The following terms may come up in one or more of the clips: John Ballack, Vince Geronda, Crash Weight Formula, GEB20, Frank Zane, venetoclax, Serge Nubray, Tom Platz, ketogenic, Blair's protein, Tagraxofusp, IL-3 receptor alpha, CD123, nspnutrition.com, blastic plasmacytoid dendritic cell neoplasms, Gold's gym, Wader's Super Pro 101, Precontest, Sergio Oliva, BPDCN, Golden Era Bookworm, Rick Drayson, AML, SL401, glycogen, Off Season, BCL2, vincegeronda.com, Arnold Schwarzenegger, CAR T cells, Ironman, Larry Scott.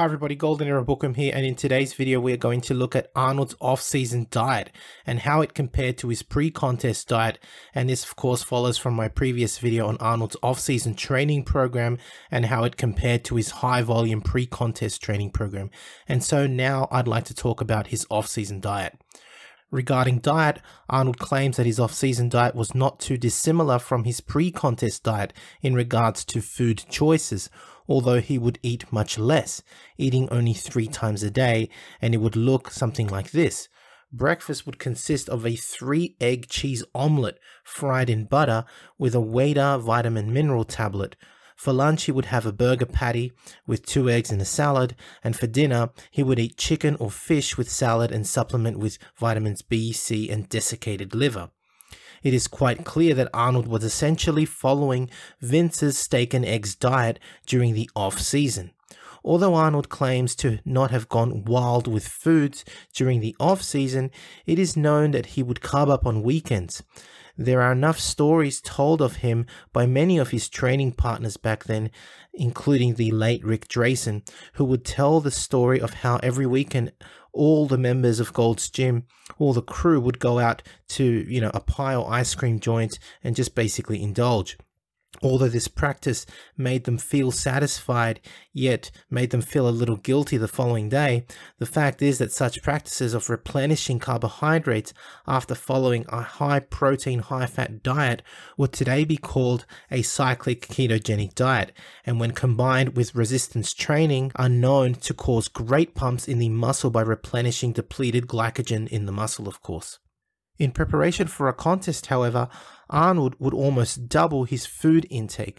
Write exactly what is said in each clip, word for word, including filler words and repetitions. Hi everybody, Golden Era Bookworm here, and in today's video we are going to look at Arnold's off-season diet and how it compared to his pre-contest diet, and this of course follows from my previous video on Arnold's off-season training program and how it compared to his high-volume pre-contest training program. And so now I'd like to talk about his off-season diet. Regarding diet, Arnold claims that his off-season diet was not too dissimilar from his pre-contest diet in regards to food choices, although he would eat much less, eating only three times a day, and it would look something like this. Breakfast would consist of a three egg cheese omelette fried in butter with a Wader vitamin mineral tablet. For lunch, he would have a burger patty with two eggs and a salad, and for dinner, he would eat chicken or fish with salad and supplement with vitamins B, C, and desiccated liver. It is quite clear that Arnold was essentially following Vince's steak and eggs diet during the off-season. Although Arnold claims to not have gone wild with foods during the off-season, it is known that he would carb up on weekends. There are enough stories told of him by many of his training partners back then, including the late Rick Drayson, who would tell the story of how every weekend all the members of Gold's Gym, all the crew, would go out to, you know, a pie or ice cream joint and just basically indulge. Although this practice made them feel satisfied, yet made them feel a little guilty the following day, the fact is that such practices of replenishing carbohydrates after following a high-protein, high-fat diet would today be called a cyclic ketogenic diet, and when combined with resistance training, are known to cause great pumps in the muscle by replenishing depleted glycogen in the muscle, of course. In preparation for a contest, however, Arnold would almost double his food intake.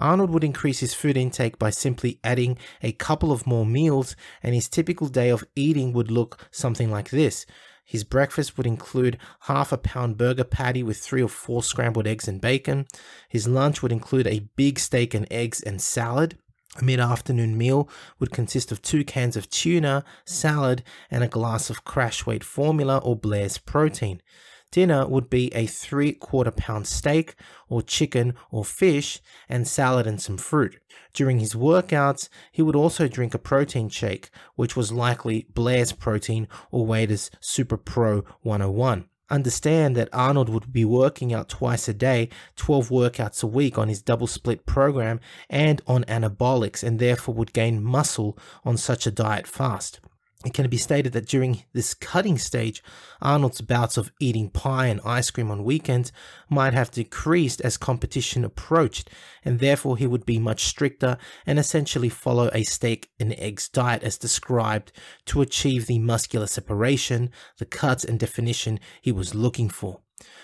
Arnold would increase his food intake by simply adding a couple of more meals, and his typical day of eating would look something like this. His breakfast would include half a pound burger patty with three or four scrambled eggs and bacon. His lunch would include a big steak and eggs and salad. A mid-afternoon meal would consist of two cans of tuna, salad, and a glass of Crash Weight Formula or Blair's protein. Dinner would be a three-quarter pound steak or chicken or fish, and salad and some fruit. During his workouts, he would also drink a protein shake, which was likely Blair's protein or Wader's Super Pro one oh one. Understand that Arnold would be working out twice a day, twelve workouts a week on his double split program and on anabolics, and therefore would gain muscle on such a diet fast. It can be stated that during this cutting stage, Arnold's bouts of eating pie and ice cream on weekends might have decreased as competition approached, and therefore he would be much stricter and essentially follow a steak and eggs diet as described to achieve the muscular separation, the cuts and definition he was looking for.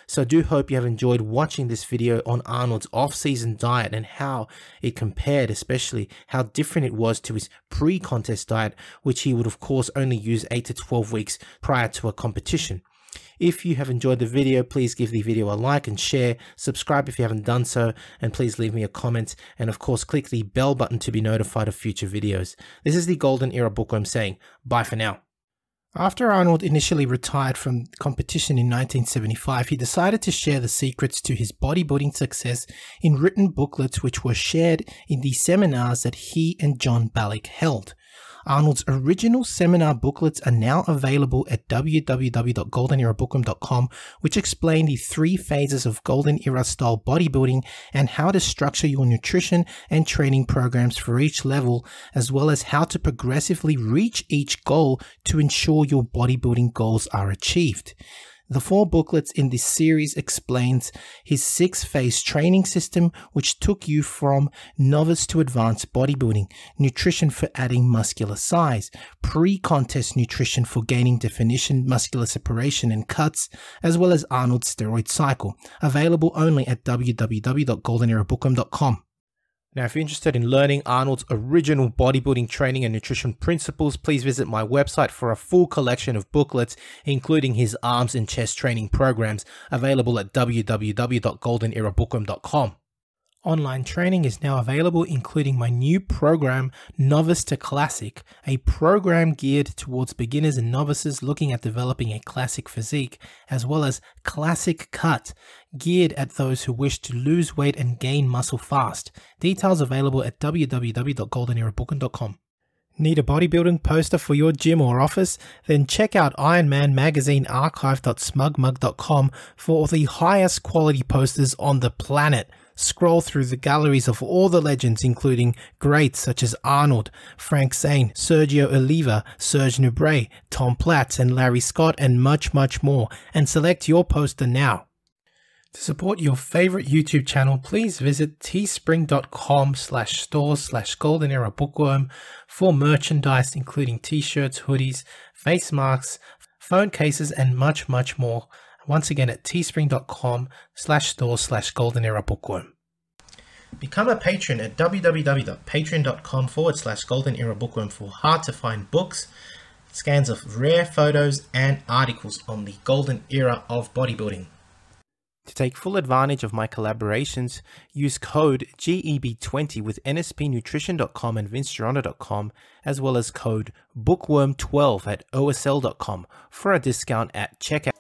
So I do hope you have enjoyed watching this video on Arnold's off-season diet and how it compared, especially how different it was to his pre-contest diet, which he would of course only use eight to twelve weeks prior to a competition. If you have enjoyed the video, please give the video a like and share, subscribe if you haven't done so, and please leave me a comment, and of course click the bell button to be notified of future videos. This is the Golden Era Bookworm saying bye for now. After Arnold initially retired from competition in nineteen seventy-five, he decided to share the secrets to his bodybuilding success in written booklets which were shared in the seminars that he and John Ballack held. Arnold's original seminar booklets are now available at w w w dot golden era bookworm dot com, which explain the three phases of Golden Era style bodybuilding and how to structure your nutrition and training programs for each level, as well as how to progressively reach each goal to ensure your bodybuilding goals are achieved. The four booklets in this series explains his six-phase training system, which took you from novice to advanced bodybuilding, nutrition for adding muscular size, pre-contest nutrition for gaining definition, muscular separation and cuts, as well as Arnold's steroid cycle, available only at w w w dot golden era bookworm dot com. Now, if you're interested in learning Arnold's original bodybuilding training and nutrition principles, please visit my website for a full collection of booklets, including his arms and chest training programs, available at w w w dot golden era bookworm dot com. Online training is now available, including my new program, Novice to Classic, a program geared towards beginners and novices looking at developing a classic physique, as well as Classic Cut, geared at those who wish to lose weight and gain muscle fast. Details available at w w w dot golden era bookworm dot com. Need a bodybuilding poster for your gym or office? Then check out Ironman Magazine Archive.smug mug dot com for the highest quality posters on the planet. Scroll through the galleries of all the legends, including greats such as Arnold, Frank Zane, Sergio Oliva, Serge Nubray, Tom Platz and Larry Scott, and much much more, and select your poster now. To support your favorite YouTube channel, please visit teespring.com slash store slash golden era bookworm for merchandise including t-shirts, hoodies, face masks, phone cases and much much more. Once again at teespring.com slash store slash golden era bookworm. Become a patron at www.patreon.com forward slash golden era bookworm for hard to find books, scans of rare photos and articles on the golden era of bodybuilding. To take full advantage of my collaborations, use code G E B twenty with N S P nutrition dot com and vince geronda dot com, as well as code bookworm twelve at O S L dot com for a discount at checkout.